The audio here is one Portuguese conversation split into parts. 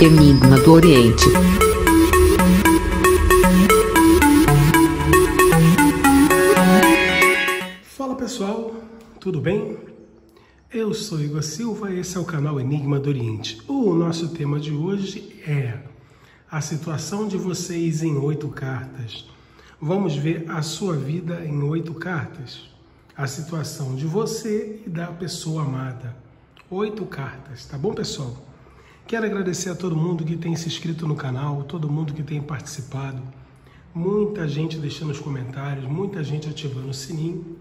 Enigma do Oriente. Fala pessoal, tudo bem? Eu sou Igor Silva e esse é o canal Enigma do Oriente. O nosso tema de hoje é a situação de vocês em 8 cartas. Vamos ver a sua vida em 8 cartas. A situação de você e da pessoa amada. 8 cartas, tá bom, pessoal? Quero agradecer a todo mundo que tem se inscrito no canal, todo mundo que tem participado. Muita gente deixando os comentários, muita gente ativando o sininho.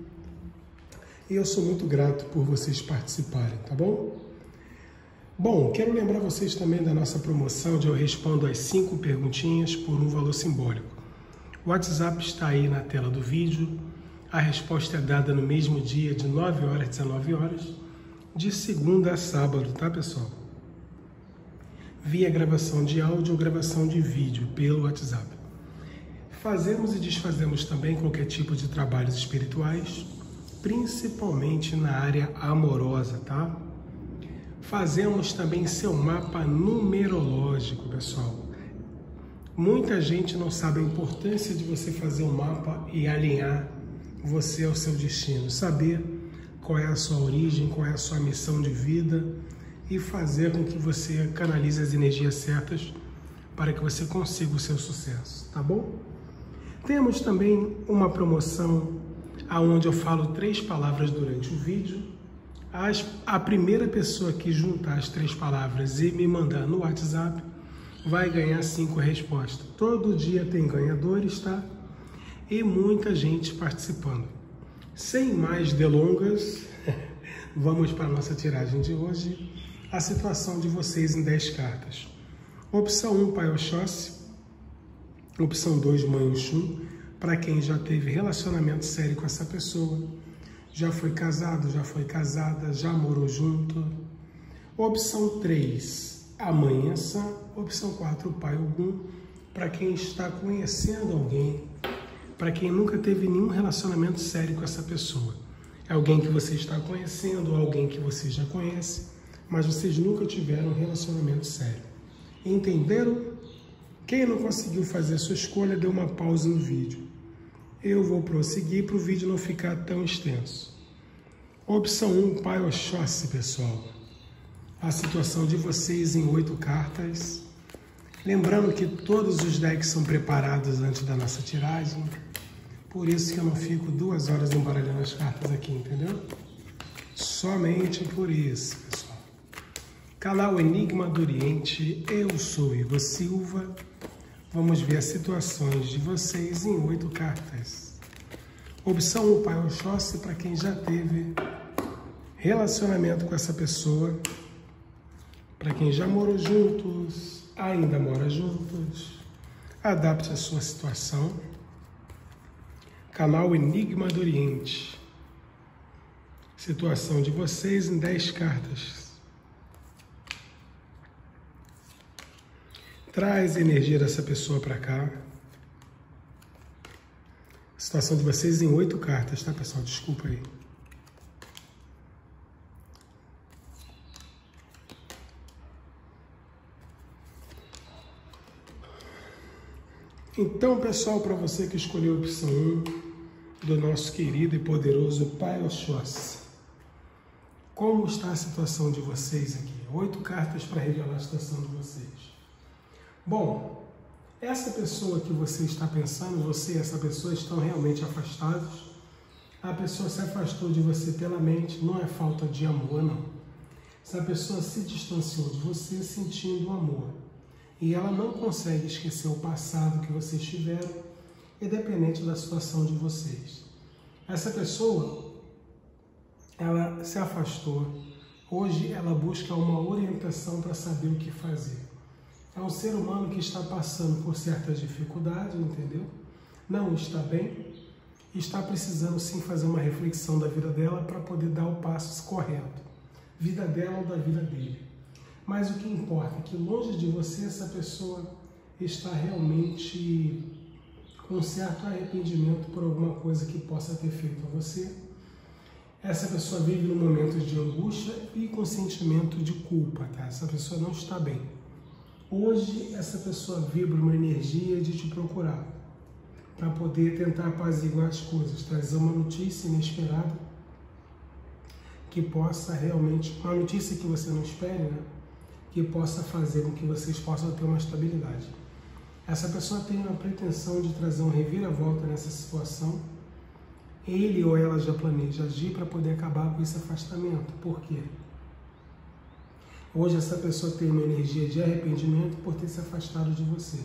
E eu sou muito grato por vocês participarem, tá bom? Bom, quero lembrar vocês também da nossa promoção de eu respondo as 5 perguntinhas por um valor simbólico. O WhatsApp está aí na tela do vídeo. A resposta é dada no mesmo dia, de 9 horas a 19 horas, de segunda a sábado, tá, pessoal? Via gravação de áudio ou gravação de vídeo pelo WhatsApp. Fazemos e desfazemos também qualquer tipo de trabalhos espirituais, principalmente na área amorosa, tá? Fazemos também seu mapa numerológico, pessoal. Muita gente não sabe a importância de você fazer um mapa e alinhar você ao seu destino, saber qual é a sua origem, qual é a sua missão de vida e fazer com que você canalize as energias certas para que você consiga o seu sucesso, tá bom? Temos também uma promoção aonde eu falo 3 palavras durante o vídeo. A primeira pessoa que juntar as 3 palavras e me mandar no WhatsApp vai ganhar 5 respostas. Todo dia tem ganhadores, tá? E muita gente participando. Sem mais delongas, vamos para a nossa tiragem de hoje. A situação de vocês em 10 cartas. Opção 1, Pai Oxóssi. Opção 2, Mãe Oxum. Para quem já teve relacionamento sério com essa pessoa, já foi casado, já foi casada, já morou junto. Opção 3, a Mãe Iansã. Opção 4, o Pai Ogum. Para quem está conhecendo alguém, para quem nunca teve nenhum relacionamento sério com essa pessoa. É alguém que você está conhecendo, ou alguém que você já conhece, mas vocês nunca tiveram um relacionamento sério. Entenderam? Quem não conseguiu fazer a sua escolha, dê uma pausa no vídeo. Eu vou prosseguir para o vídeo não ficar tão extenso. Opção 1, Pai Oxóssi, pessoal. A situação de vocês em 8 cartas. Lembrando que todos os decks são preparados antes da nossa tiragem. Por isso que eu não fico 2 horas embaralhando as cartas aqui, entendeu? Somente por isso, pessoal. Canal Enigma do Oriente, eu sou Eva Silva. Vamos ver as situações de vocês em 8 cartas. Opção 1, Pai Oxóssi, para quem já teve relacionamento com essa pessoa, para quem já morou juntos, ainda mora juntos, adapte a sua situação. Canal Enigma do Oriente. Situação de vocês em 10 cartas. Traz a energia dessa pessoa para cá. Situação de vocês em 8 cartas, tá, pessoal? Desculpa aí. Então, pessoal, para você que escolheu a opção 1 do nosso querido e poderoso Pai Oxóssi, como está a situação de vocês aqui? 8 cartas para revelar a situação de vocês. Bom, essa pessoa que você está pensando, você e essa pessoa estão realmente afastados. A pessoa se afastou de você pela mente, não é falta de amor, não. Essa pessoa se distanciou de você sentindo amor. E ela não consegue esquecer o passado que vocês tiveram, independente da situação de vocês. Essa pessoa, ela se afastou. Hoje ela busca uma orientação para saber o que fazer. É um ser humano que está passando por certas dificuldades, entendeu? Não está bem, está precisando sim fazer uma reflexão da vida dela para poder dar o passo correto. Vida dela ou da vida dele. Mas o que importa é que longe de você essa pessoa está realmente com um certo arrependimento por alguma coisa que possa ter feito a você. Essa pessoa vive num momento de angústia e com sentimento de culpa, tá? Essa pessoa não está bem. Hoje essa pessoa vibra uma energia de te procurar, para poder tentar apaziguar as coisas, trazer uma notícia inesperada, que possa realmente, uma notícia que você não espere, né? Que possa fazer com que vocês possam ter uma estabilidade. Essa pessoa tem uma pretensão de trazer um reviravolta nessa situação. Ele ou ela já planeja agir para poder acabar com esse afastamento. Por quê? Hoje essa pessoa tem uma energia de arrependimento por ter se afastado de você.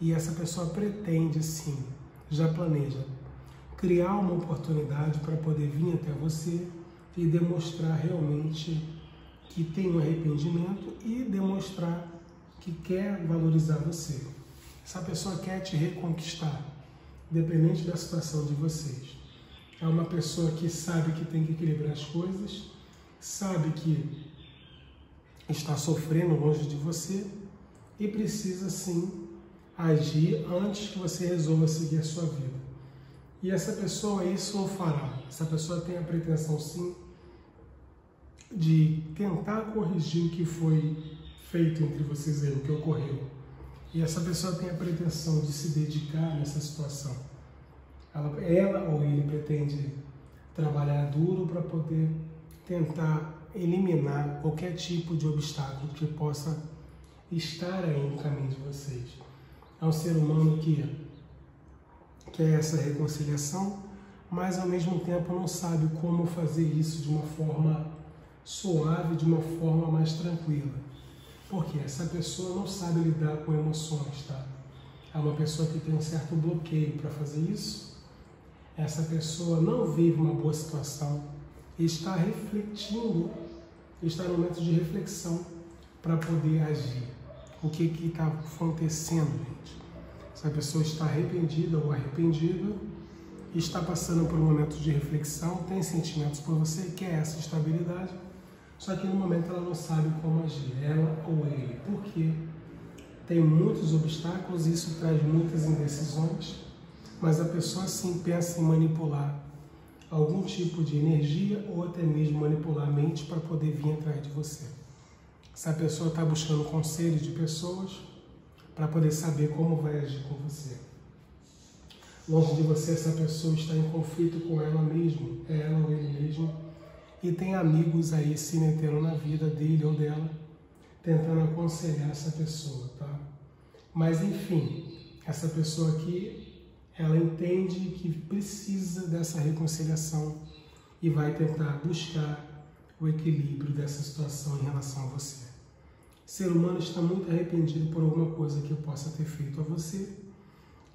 E essa pessoa pretende sim, já planeja, criar uma oportunidade para poder vir até você e demonstrar realmente que tem um arrependimento e demonstrar que quer valorizar você. Essa pessoa quer te reconquistar, independente da situação de vocês. É uma pessoa que sabe que tem que equilibrar as coisas, sabe que está sofrendo longe de você e precisa sim agir antes que você resolva seguir a sua vida. E essa pessoa isso o fará. Essa pessoa tem a pretensão sim de tentar corrigir o que foi feito entre vocês aí, o que ocorreu. E essa pessoa tem a pretensão de se dedicar nessa situação. Ela ou ele pretende trabalhar duro para poder tentar eliminar qualquer tipo de obstáculo que possa estar aí no caminho de vocês. É um ser humano que quer essa reconciliação, mas ao mesmo tempo não sabe como fazer isso de uma forma suave, de uma forma mais tranquila. Porque essa pessoa não sabe lidar com emoções, tá? É uma pessoa que tem um certo bloqueio para fazer isso. Essa pessoa não vive uma boa situação e está refletindo, está no momento de reflexão para poder agir. O que está acontecendo, gente? Essa pessoa está arrependida ou arrependida, está passando por um momento de reflexão, tem sentimentos por você, quer essa estabilidade, só que no momento ela não sabe como agir, ela ou ele, porque tem muitos obstáculos, isso traz muitas indecisões, mas a pessoa sim pensa em manipular algum tipo de energia ou até mesmo manipular a mente para poder vir atrás de você. Essa pessoa está buscando conselhos de pessoas para poder saber como vai agir com você. Longe de você, essa pessoa está em conflito com ela mesma, ela ou ele mesmo. E tem amigos aí se metendo na vida dele ou dela, tentando aconselhar essa pessoa, tá? Mas enfim, essa pessoa aqui, ela entende que precisa dessa reconciliação e vai tentar buscar o equilíbrio dessa situação em relação a você. O ser humano está muito arrependido por alguma coisa que eu possa ter feito a você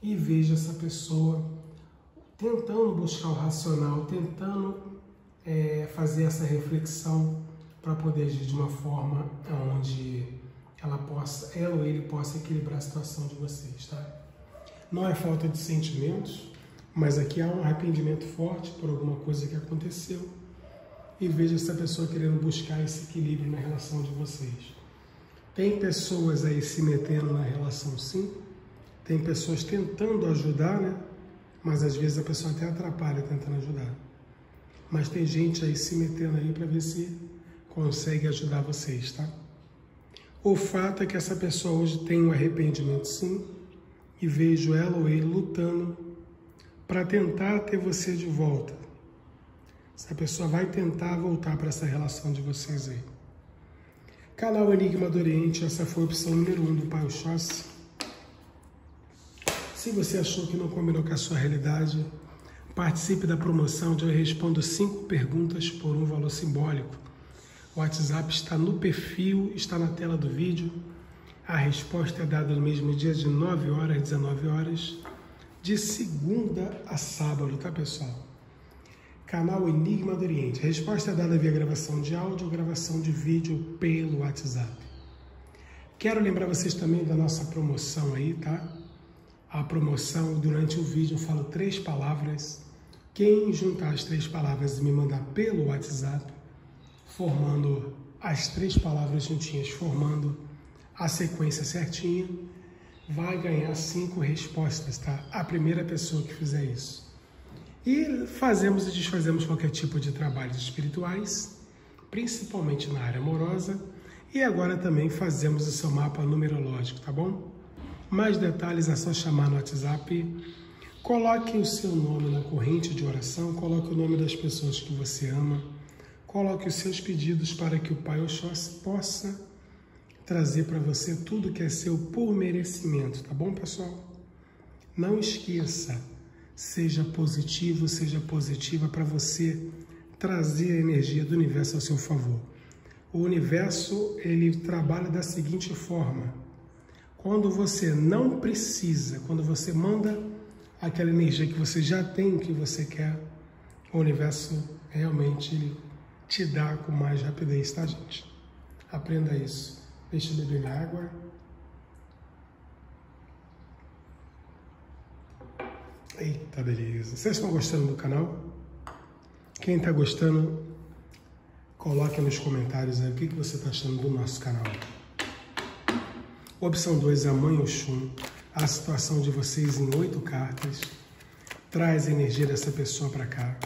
e veja essa pessoa tentando buscar o racional, tentando fazer essa reflexão para poder agir de uma forma onde ela ou ele possa equilibrar a situação de vocês, tá? Não é falta de sentimentos, mas aqui há um arrependimento forte por alguma coisa que aconteceu e veja essa pessoa querendo buscar esse equilíbrio na relação de vocês. Tem pessoas aí se metendo na relação sim, tem pessoas tentando ajudar, né? Mas às vezes a pessoa até atrapalha tentando ajudar. Mas tem gente aí se metendo aí para ver se consegue ajudar vocês, tá? O fato é que essa pessoa hoje tem um arrependimento sim, e vejo ela ou ele lutando para tentar ter você de volta. Essa pessoa vai tentar voltar para essa relação de vocês aí. Canal Enigma do Oriente, essa foi a opção número 1 do Pai Oxóssi. Se você achou que não combinou com a sua realidade, participe da promoção onde eu respondo 5 perguntas por um valor simbólico. O WhatsApp está no perfil, está na tela do vídeo. A resposta é dada no mesmo dia de 9 horas às 19 horas, de segunda a sábado, tá pessoal? Canal Enigma do Oriente. A resposta é dada via gravação de áudio ou gravação de vídeo pelo WhatsApp. Quero lembrar vocês também da nossa promoção aí, tá? A promoção, durante o vídeo eu falo 3 palavras. Quem juntar as 3 palavras e me mandar pelo WhatsApp, formando as 3 palavras juntinhas, formando a sequência certinha, vai ganhar 5 respostas, tá? A primeira pessoa que fizer isso. E fazemos e desfazemos qualquer tipo de trabalhos espirituais, principalmente na área amorosa, E agora também fazemos o seu mapa numerológico, tá bom? Mais detalhes é só chamar no WhatsApp. Coloque o seu nome na corrente de oração, coloque o nome das pessoas que você ama, coloque os seus pedidos para que o Pai Oxóssi possa trazer para você tudo que é seu por merecimento, tá bom, pessoal? Não esqueça, seja positivo, seja positiva para você trazer a energia do universo ao seu favor. O universo, ele trabalha da seguinte forma: quando você não precisa, quando você manda aquela energia que você já tem, que você quer, o universo realmente ele te dá com mais rapidez, tá, gente? Aprenda isso. Deixa eu beber água. Eita, beleza. Vocês estão gostando do canal? Quem está gostando, coloque nos comentários aí o que você está achando do nosso canal. Opção 2, a Mãe Oxum. A situação de vocês em 8 cartas. Traz a energia dessa pessoa para cá.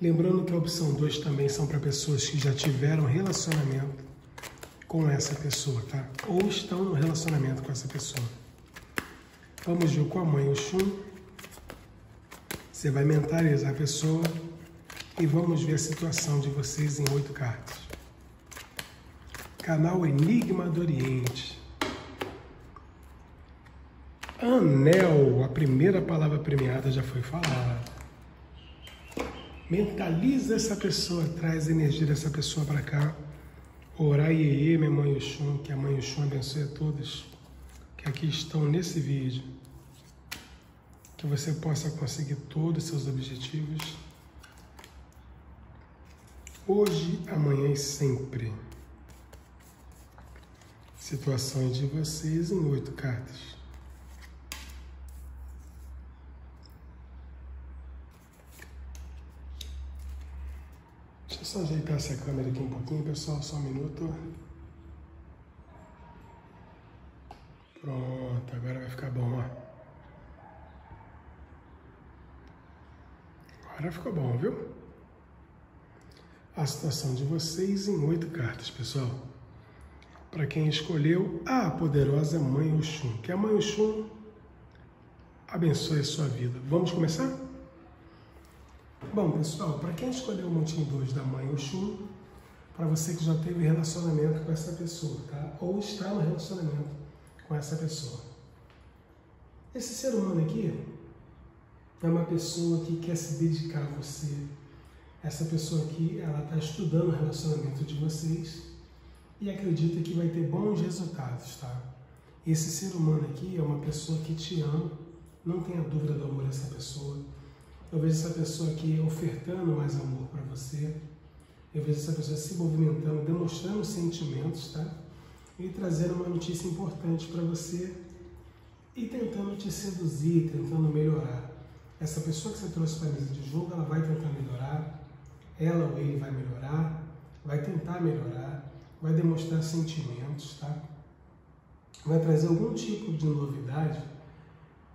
Lembrando que a opção 2 também são para pessoas que já tiveram relacionamento com essa pessoa, tá? Ou estão no relacionamento com essa pessoa. Vamos ver com a Mãe Oxum. Você vai mentalizar a pessoa e vamos ver a situação de vocês em 8 cartas. Canal Enigma do Oriente. Anel, a primeira palavra premiada já foi falada. Mentaliza essa pessoa, traz a energia dessa pessoa para cá. Oraiê, minha Mãe Oxum, que a Mãe Oxum abençoe a todos que aqui estão nesse vídeo. Que você possa conseguir todos os seus objetivos. Hoje, amanhã e sempre. Situações de vocês em 8 cartas. Deixa eu só ajeitar essa câmera aqui um pouquinho, pessoal. Só um minuto. Pronto, agora vai ficar bom, ó. Agora ficou bom, viu? A situação de vocês em 8 cartas, pessoal. Para quem escolheu a poderosa Mãe Oxum. Que a Mãe Oxum abençoe a sua vida. Vamos começar? Bom, pessoal, para quem escolheu o montinho 2 da Mãe Oxum, para você que já teve relacionamento com essa pessoa, tá? Ou está no relacionamento com essa pessoa. Esse ser humano aqui é uma pessoa que quer se dedicar a você. Essa pessoa aqui, ela está estudando o relacionamento de vocês e acredita que vai ter bons resultados, tá? Esse ser humano aqui é uma pessoa que te ama, não tenha dúvida do amor dessa pessoa. Eu vejo essa pessoa aqui ofertando mais amor para você. Eu vejo essa pessoa se movimentando, demonstrando sentimentos, tá? E trazendo uma notícia importante para você e tentando te seduzir, tentando melhorar. Essa pessoa que você trouxe para a mesa de jogo, ela vai tentar melhorar, ela ou ele vai melhorar, vai tentar melhorar, vai demonstrar sentimentos, tá? Vai trazer algum tipo de novidade.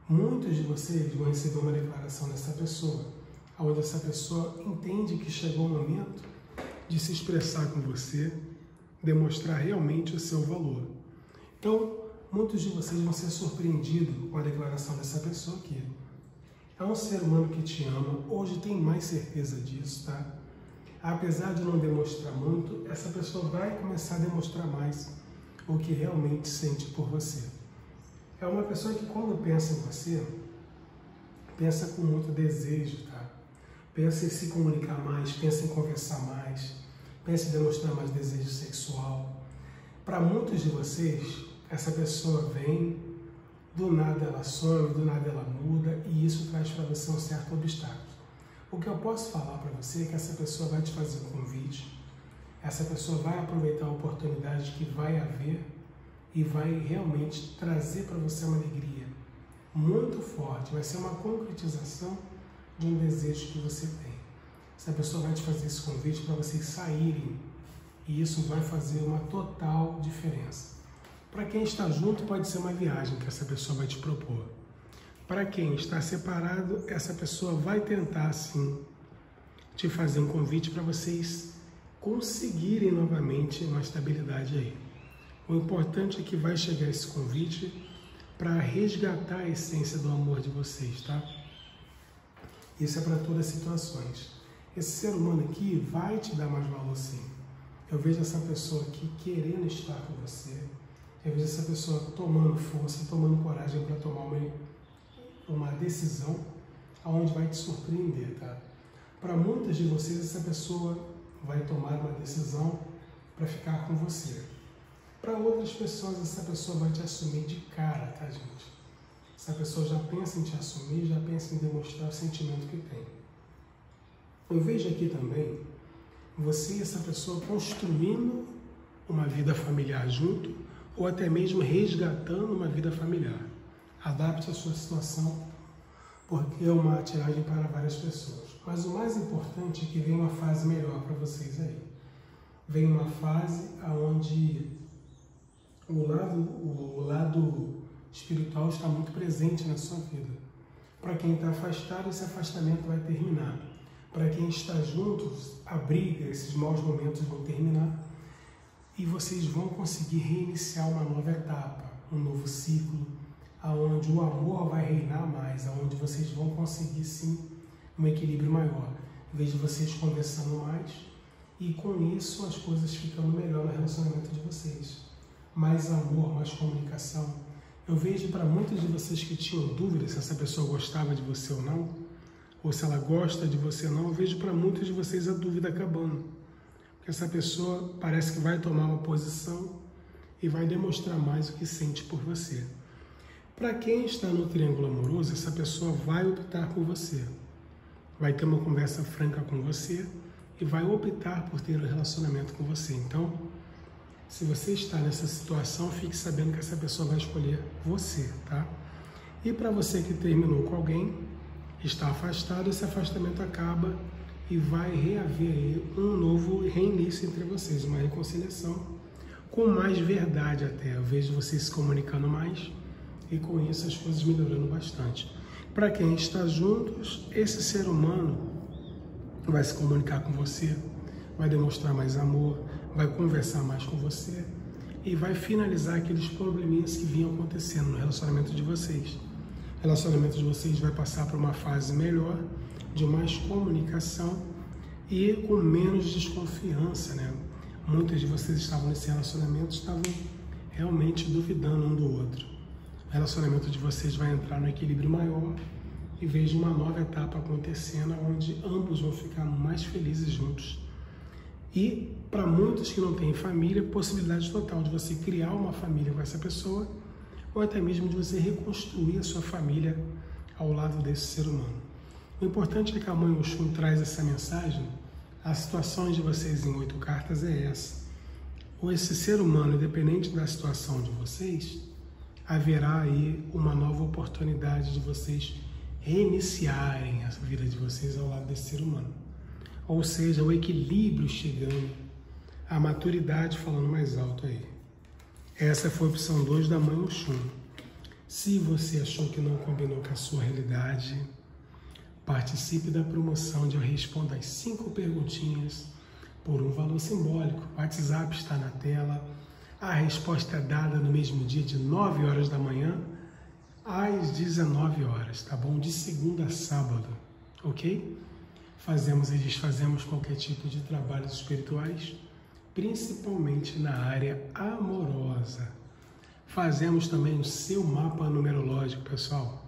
Muitos de vocês vão receber uma declaração dessa pessoa, onde essa pessoa entende que chegou o momento de se expressar com você, demonstrar realmente o seu valor. Então, muitos de vocês vão ser surpreendidos com a declaração dessa pessoa aqui. É um ser humano que te ama, hoje tem mais certeza disso, tá? Apesar de não demonstrar muito, essa pessoa vai começar a demonstrar mais o que realmente sente por você. É uma pessoa que quando pensa em você, pensa com muito desejo, tá? Pensa em se comunicar mais, pensa em conversar mais, pensa em demonstrar mais desejo sexual. Para muitos de vocês, essa pessoa vem, do nada ela some, do nada ela muda, e isso traz para você um certo obstáculo. O que eu posso falar para você é que essa pessoa vai te fazer um convite, essa pessoa vai aproveitar a oportunidade que vai haver e vai realmente trazer para você uma alegria muito forte, vai ser uma concretização de um desejo que você tem. Essa pessoa vai te fazer esse convite para vocês saírem, e isso vai fazer uma total diferença. Para quem está junto, pode ser uma viagem que essa pessoa vai te propor. Para quem está separado, essa pessoa vai tentar, sim, te fazer um convite para vocês conseguirem novamente uma estabilidade aí. O importante é que vai chegar esse convite para resgatar a essência do amor de vocês, tá? Isso é para todas as situações. Esse ser humano aqui vai te dar mais valor, sim. Eu vejo essa pessoa aqui querendo estar com você. Eu vejo essa pessoa tomando força, tomando coragem para tomar uma decisão aonde vai te surpreender, tá? Para muitas de vocês, essa pessoa vai tomar uma decisão para ficar com você. Para outras pessoas, essa pessoa vai te assumir de cara, tá, gente? Essa pessoa já pensa em te assumir, já pensa em demonstrar o sentimento que tem. Eu vejo aqui também você e essa pessoa construindo uma vida familiar junto, ou até mesmo resgatando uma vida familiar. Adapte a sua situação, porque é uma tiragem para várias pessoas. Mas o mais importante é que vem uma fase melhor para vocês aí. Vem uma fase onde o lado espiritual está muito presente na sua vida. Para quem está afastado, esse afastamento vai terminar. Para quem está juntos, a briga, esses maus momentos vão terminar. E vocês vão conseguir reiniciar uma nova etapa, um novo ciclo, aonde o amor vai reinar mais, aonde vocês vão conseguir, sim, um equilíbrio maior. Em vez de vocês conversando mais, e com isso as coisas ficando melhor no relacionamento de vocês. Mais amor, mais comunicação. Eu vejo para muitos de vocês que tinham dúvidas se essa pessoa gostava de você ou não, ou se ela gosta de você ou não, eu vejo para muitos de vocês a dúvida acabando. Porque essa pessoa parece que vai tomar uma posição e vai demonstrar mais o que sente por você. Para quem está no triângulo amoroso, essa pessoa vai optar por você. Vai ter uma conversa franca com você e vai optar por ter um relacionamento com você. Então, se você está nessa situação, fique sabendo que essa pessoa vai escolher você, tá? E para você que terminou com alguém, está afastado, esse afastamento acaba e vai reaver aí um novo reinício entre vocês, uma reconciliação com mais verdade até. Eu vejo vocês se comunicando mais e com isso as coisas melhorando bastante. Para quem está juntos, esse ser humano vai se comunicar com você, vai demonstrar mais amor, vai conversar mais com você e vai finalizar aqueles probleminhas que vinham acontecendo no relacionamento de vocês. O relacionamento de vocês vai passar para uma fase melhor, de mais comunicação e com menos desconfiança, né? Muitos de vocês estavam nesse relacionamento, estavam realmente duvidando um do outro. O relacionamento de vocês vai entrar no equilíbrio maior e vejo uma nova etapa acontecendo, onde ambos vão ficar mais felizes juntos. E para muitos que não têm família, possibilidade total de você criar uma família com essa pessoa, ou até mesmo de você reconstruir a sua família ao lado desse ser humano. O importante é que a Mãe Oxum traz essa mensagem. A situação de vocês em 8 cartas é essa. Ou esse ser humano, independente da situação de vocês, haverá aí uma nova oportunidade de vocês reiniciarem a vida de vocês ao lado desse ser humano. Ou seja, o equilíbrio chegando, a maturidade falando mais alto aí. Essa foi a opção 2 da Mãe Oxum. Se você achou que não combinou com a sua realidade, participe da promoção de Eu Respondo as 5 perguntinhas por um valor simbólico. O WhatsApp está na tela. A resposta é dada no mesmo dia, de 9 horas da manhã às 19 horas, tá bom? De segunda a sábado, ok? Fazemos e desfazemos qualquer tipo de trabalhos espirituais, principalmente na área amorosa. Fazemos também o seu mapa numerológico, pessoal.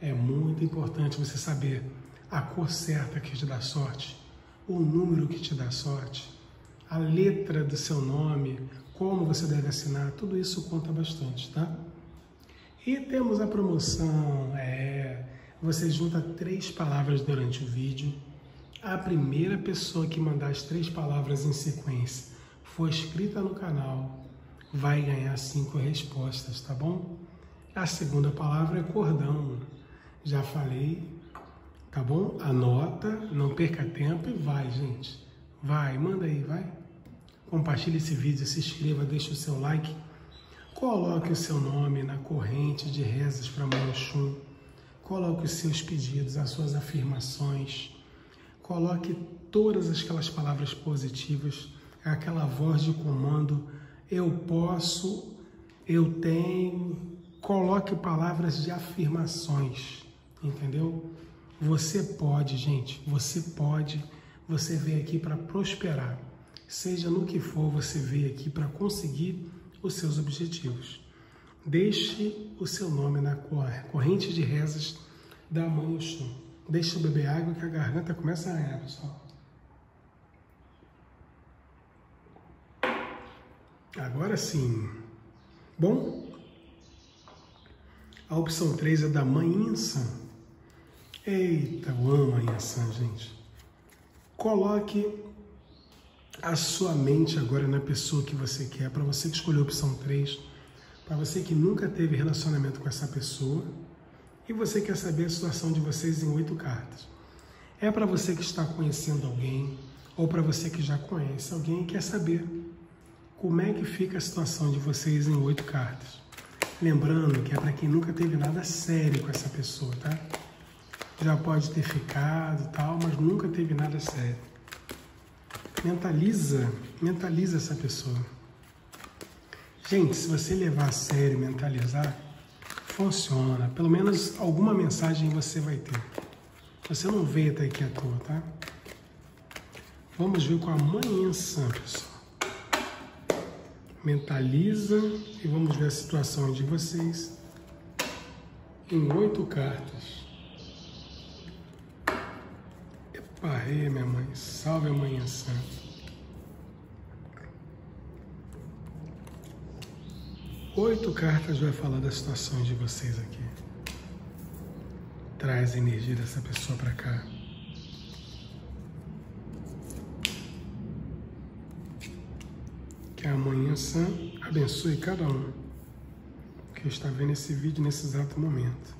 É muito importante você saber a cor certa que te dá sorte, o número que te dá sorte, a letra do seu nome, como você deve assinar, tudo isso conta bastante, tá? E temos a promoção, você junta 3 palavras durante o vídeo. A primeira pessoa que mandar as 3 palavras em sequência for inscrita no canal, vai ganhar 5 respostas, tá bom? A segunda palavra é cordão, já falei, tá bom? Anota, não perca tempo e vai, gente. Vai, manda aí, vai. Compartilhe esse vídeo, se inscreva, deixe o seu like, coloque o seu nome na corrente de rezas para Mãe Oxum, coloque os seus pedidos, as suas afirmações, coloque todas aquelas palavras positivas, aquela voz de comando eu posso, eu tenho, coloque palavras de afirmações, entendeu? Você pode, gente, você pode, você veio aqui para prosperar, seja no que for, você veio aqui para conseguir os seus objetivos. Deixe o seu nome na corrente de rezas da mãe Oxum. Deixe eu beber água que a garganta começa a arranhar, pessoal. Agora sim. Bom, a opção 3 é da mãe Iansã. Eita, eu amo a Iansã, gente. Coloque a sua mente agora na pessoa que você quer, para você que escolheu a opção 3, para você que nunca teve relacionamento com essa pessoa e você quer saber a situação de vocês em 8 cartas. É para você que está conhecendo alguém ou para você que já conhece alguém e quer saber como é que fica a situação de vocês em 8 cartas. Lembrando que é para quem nunca teve nada sério com essa pessoa, tá? Já pode ter ficado e tal, mas nunca teve nada sério. Mentaliza essa pessoa. Gente, se você levar a sério, mentalizar, funciona. Pelo menos alguma mensagem você vai ter. Você não veio até aqui à toa, tá? Vamos ver com a mãe Iansã, pessoal. Mentaliza e vamos ver a situação de vocês em 8 cartas. Eparreia, minha mãe. Salve a mãe Iansã. Oito cartas vai falar da situação de vocês aqui. Traz a energia dessa pessoa para cá. Que a mãe Iansã abençoe cada um que está vendo esse vídeo nesse exato momento.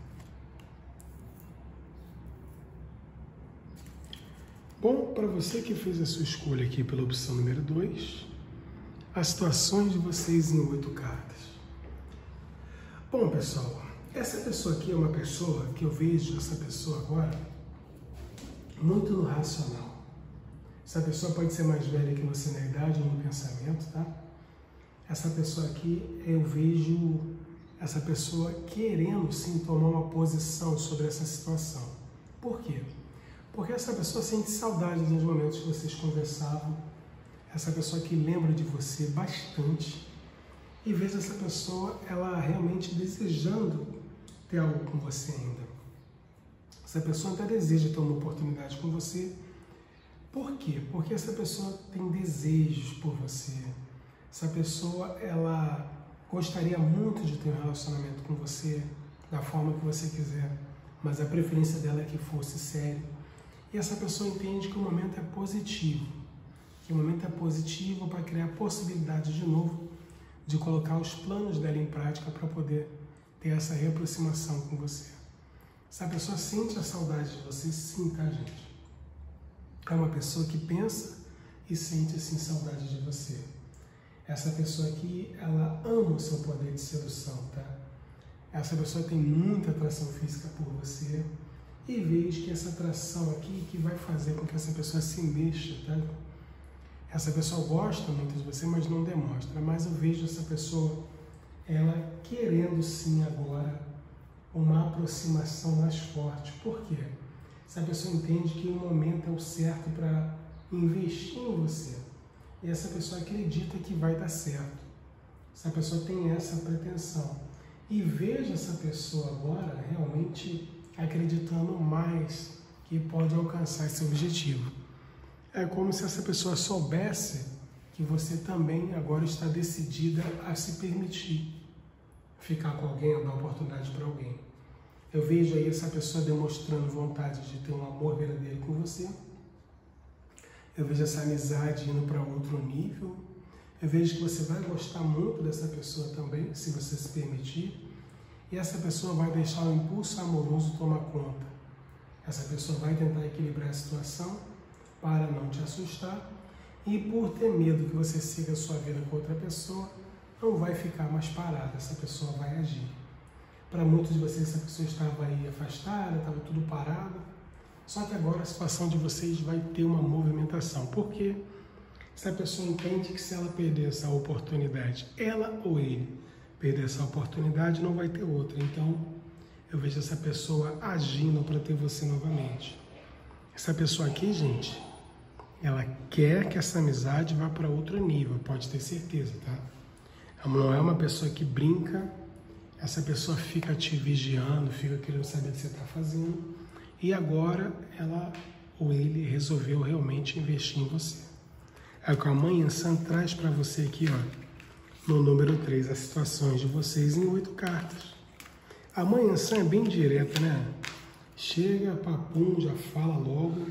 Bom, para você que fez a sua escolha aqui pela opção número 2, as situações de vocês em 8 cartas. Bom, pessoal, essa pessoa aqui é uma pessoa que eu vejo essa pessoa agora muito no racional. Essa pessoa pode ser mais velha que você na idade ou no pensamento, tá? Essa pessoa aqui, eu vejo essa pessoa querendo, sim, tomar uma posição sobre essa situação. Por quê? Porque essa pessoa sente saudade dos momentos que vocês conversavam. Essa pessoa que lembra de você bastante. E vejo essa pessoa, ela realmente desejando ter algo com você ainda. Essa pessoa até deseja ter uma oportunidade com você. Por quê? Porque essa pessoa tem desejos por você. Essa pessoa, ela gostaria muito de ter um relacionamento com você da forma que você quiser, mas a preferência dela é que fosse sério. E essa pessoa entende que o momento é positivo, que o momento é positivo para criar possibilidade de novo de colocar os planos dela em prática para poder ter essa reaproximação com você. Essa pessoa sente a saudade de você, sim, tá, gente? É uma pessoa que pensa e sente, assim, saudade de você. Essa pessoa aqui, ela ama o seu poder de sedução, tá? Essa pessoa tem muita atração física por você. E vejo que essa atração aqui que vai fazer com que essa pessoa se mexa, tá? Essa pessoa gosta muito de você, mas não demonstra. Mas eu vejo essa pessoa, ela querendo, sim, agora, uma aproximação mais forte. Por quê? Essa pessoa entende que o momento é o certo para investir em você. E essa pessoa acredita que vai dar certo. Essa pessoa tem essa pretensão. E veja essa pessoa agora realmente acreditando mais que pode alcançar esse objetivo. É como se essa pessoa soubesse que você também agora está decidida a se permitir ficar com alguém ou dar oportunidade para alguém. Eu vejo aí essa pessoa demonstrando vontade de ter um amor verdadeiro com você. Eu vejo essa amizade indo para outro nível. Eu vejo que você vai gostar muito dessa pessoa também, se você se permitir. E essa pessoa vai deixar o impulso amoroso tomar conta. Essa pessoa vai tentar equilibrar a situação para não te assustar. E por ter medo que você siga a sua vida com outra pessoa, não vai ficar mais parada, essa pessoa vai agir. Para muitos de vocês, essa pessoa estava aí afastada, estava tudo parado. Só que agora a situação de vocês vai ter uma movimentação. Por quê? se a pessoa entende que se ela perder essa oportunidade, ela ou ele perder essa oportunidade, não vai ter outra. Então, eu vejo essa pessoa agindo para ter você novamente. Essa pessoa aqui, gente, ela quer que essa amizade vá para outro nível, pode ter certeza, tá? Ela não é uma pessoa que brinca, essa pessoa fica te vigiando, fica querendo saber o que você está fazendo. E agora, ela ou ele resolveu realmente investir em você. É o que a mãe Iansã traz para você aqui, ó. No número 3, as situações de vocês em 8 cartas. A mãe Iansã é bem direta, né? Chega, papum, já fala logo.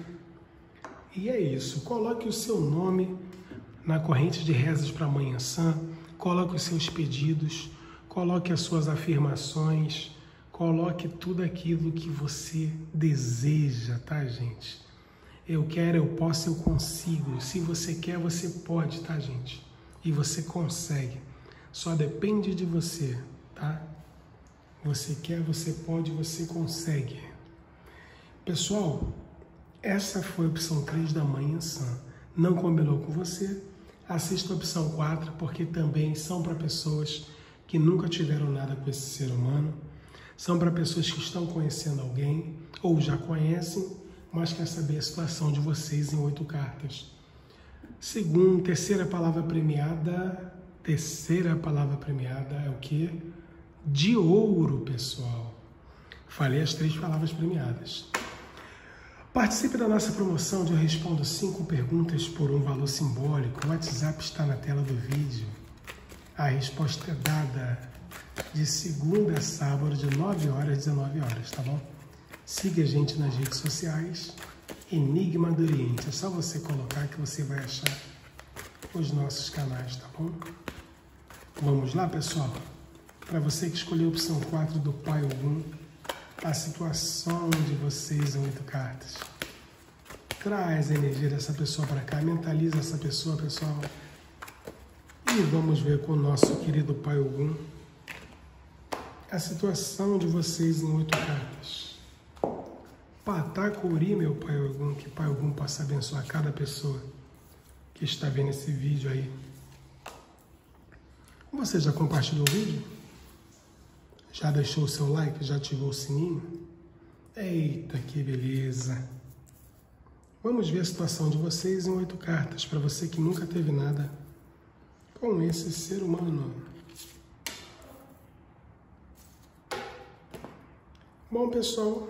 E é isso. Coloque o seu nome na corrente de rezas para a mãe Iansã. Coloque os seus pedidos. Coloque as suas afirmações. Coloque tudo aquilo que você deseja, tá, gente? Eu quero, eu posso, eu consigo. Se você quer, você pode, tá, gente? E você consegue, só depende de você, tá? Você quer, você pode, você consegue. Pessoal, essa foi a opção 3 da mãe Iansã. Não combinou com você? Assista a opção 4, porque também são para pessoas que nunca tiveram nada com esse ser humano, são para pessoas que estão conhecendo alguém, ou já conhecem, mas quer saber a situação de vocês em 8 cartas. Segundo, terceira palavra premiada é o que? De ouro, pessoal. Falei as 3 palavras premiadas. Participe da nossa promoção de Eu Respondo 5 perguntas por um valor simbólico. O WhatsApp está na tela do vídeo. A resposta é dada de segunda a sábado, de 9 horas às 19 horas, tá bom? Siga a gente nas redes sociais. Enigma do Oriente, é só você colocar que você vai achar os nossos canais, tá bom? Vamos lá, pessoal? Para você que escolheu a opção 4 do Pai Ogum, a situação de vocês em 8 cartas. Traz a energia dessa pessoa para cá, mentaliza essa pessoa, pessoal. E vamos ver com o nosso querido Pai Ogum a situação de vocês em 8 cartas. Patacuri, meu Pai Ogum, que Pai Ogum possa abençoar cada pessoa que está vendo esse vídeo aí. Você já compartilhou o vídeo? Já deixou o seu like? Já ativou o sininho? Eita, que beleza! Vamos ver a situação de vocês em 8 cartas, para você que nunca teve nada com esse ser humano. Bom, pessoal,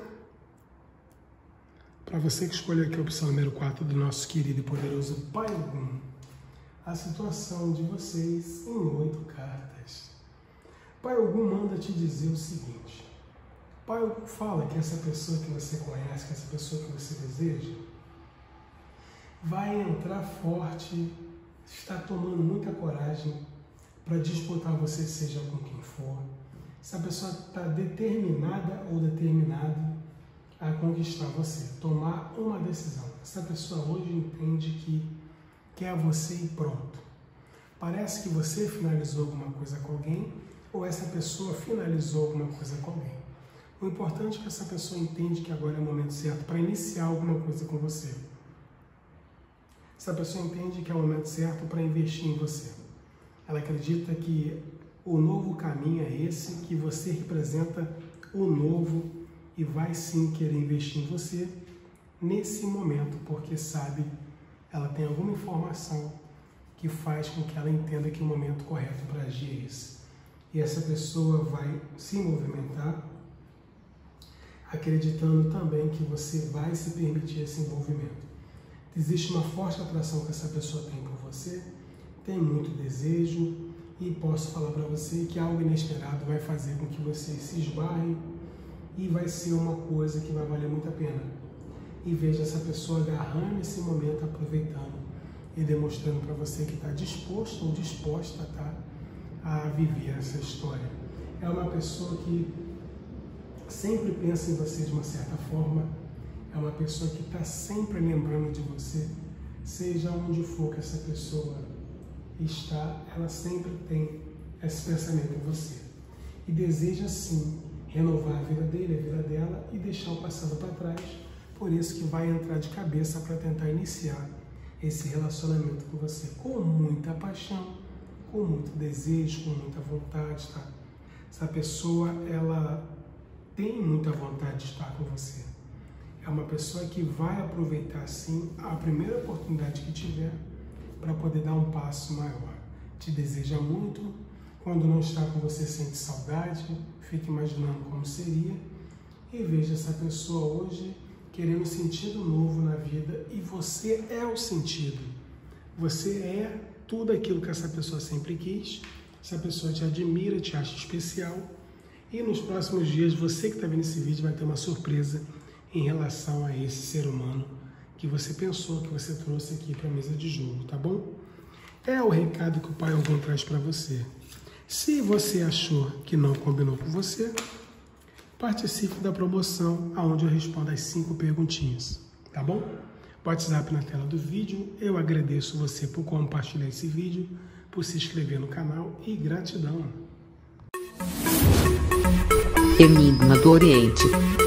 para você que escolheu aqui a opção número 4 do nosso querido e poderoso Pai Ogum, a situação de vocês em 8 cartas. Pai Ogum manda te dizer o seguinte. Pai Ogum fala que essa pessoa que você conhece, que essa pessoa que você deseja, vai entrar forte, está tomando muita coragem para disputar você, seja com quem for. Essa pessoa está determinada ou determinado a conquistar você, tomar uma decisão. Essa pessoa hoje entende que quer você e pronto. Parece que você finalizou alguma coisa com alguém, ou essa pessoa finalizou alguma coisa com alguém. O importante é que essa pessoa entende que agora é o momento certo para iniciar alguma coisa com você. Essa pessoa entende que é o momento certo para investir em você. Ela acredita que o novo caminho é esse, que você representa o novo, e vai sim querer investir em você nesse momento, porque sabe, ela tem alguma informação que faz com que ela entenda que o momento correto para agir é esse. E essa pessoa vai se movimentar, acreditando também que você vai se permitir esse envolvimento. Existe uma forte atração que essa pessoa tem por você, tem muito desejo, e posso falar para você que algo inesperado vai fazer com que vocês se esbarrem, e vai ser uma coisa que vai valer muito a pena. E veja essa pessoa agarrando esse momento, aproveitando e demonstrando para você que está disposto ou disposta, tá, a viver essa história. É uma pessoa que sempre pensa em você de uma certa forma, é uma pessoa que está sempre lembrando de você, seja onde for que essa pessoa está, ela sempre tem esse pensamento em você. E deseja sim renovar a vida dele, a vida dela, e deixar o passado para trás. Por isso que vai entrar de cabeça para tentar iniciar esse relacionamento com você com muita paixão, com muito desejo, com muita vontade, tá? Essa pessoa, ela tem muita vontade de estar com você. É uma pessoa que vai aproveitar, sim, a primeira oportunidade que tiver para poder dar um passo maior. Te deseja muito, quando não está com você sente saudade, fica imaginando como seria e veja essa pessoa hoje querendo um sentido novo na vida e você é o sentido. Você é tudo aquilo que essa pessoa sempre quis, essa pessoa te admira, te acha especial e nos próximos dias você que está vendo esse vídeo vai ter uma surpresa em relação a esse ser humano que você pensou, que você trouxe aqui para a mesa de jogo, tá bom? É o recado que o Pai Ogum traz para você. Se você achou que não combinou com você, participe da promoção aonde eu respondo as 5 perguntinhas, tá bom? WhatsApp na tela do vídeo, eu agradeço você por compartilhar esse vídeo, por se inscrever no canal e gratidão. Enigma do Oriente.